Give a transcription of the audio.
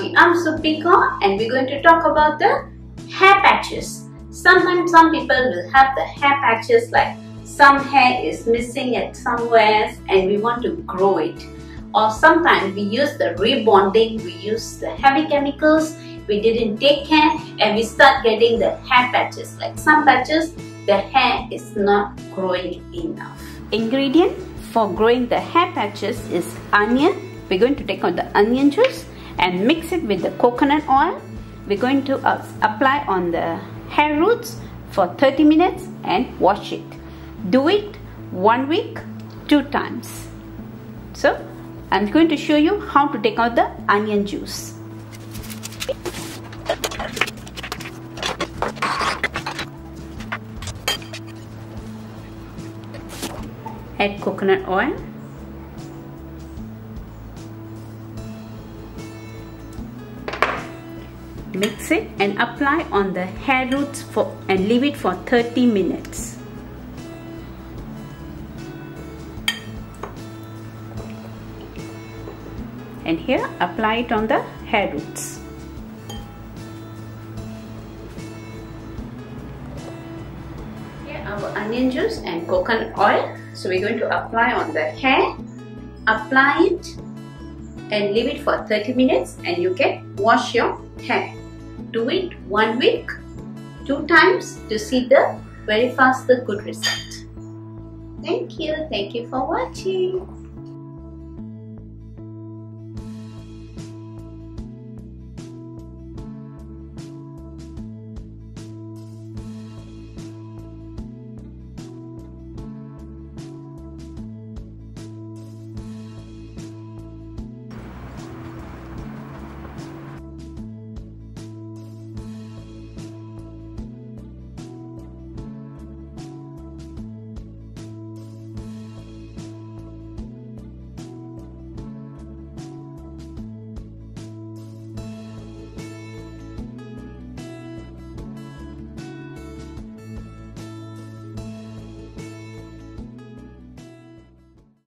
Technology. I'm Suprika and we're going to talk about the hair patches. Sometimes some people will have the hair patches, like some hair is missing at somewhere and we want to grow it. Or sometimes we use the rebonding, we use the heavy chemicals, we didn't take care and we start getting the hair patches. Like some patches, the hair is not growing enough. Ingredient for growing the hair patches is onion. We're going to take on the onion juice and mix it with the coconut oil. We're going to apply on the hair roots for 30 minutes and wash it. Do it 1 week, 2 times. So I'm going to show you how to take out the onion juice. Add coconut oil. Mix it and apply on the hair roots and leave it for 30 minutes. And here apply it on the hair roots. Here our onion juice and coconut oil. So we're going to apply on the hair. Apply it and leave it for 30 minutes and you can wash your hair. Do it 1 week, 2 times to see the very fast good result. Thank you for watching.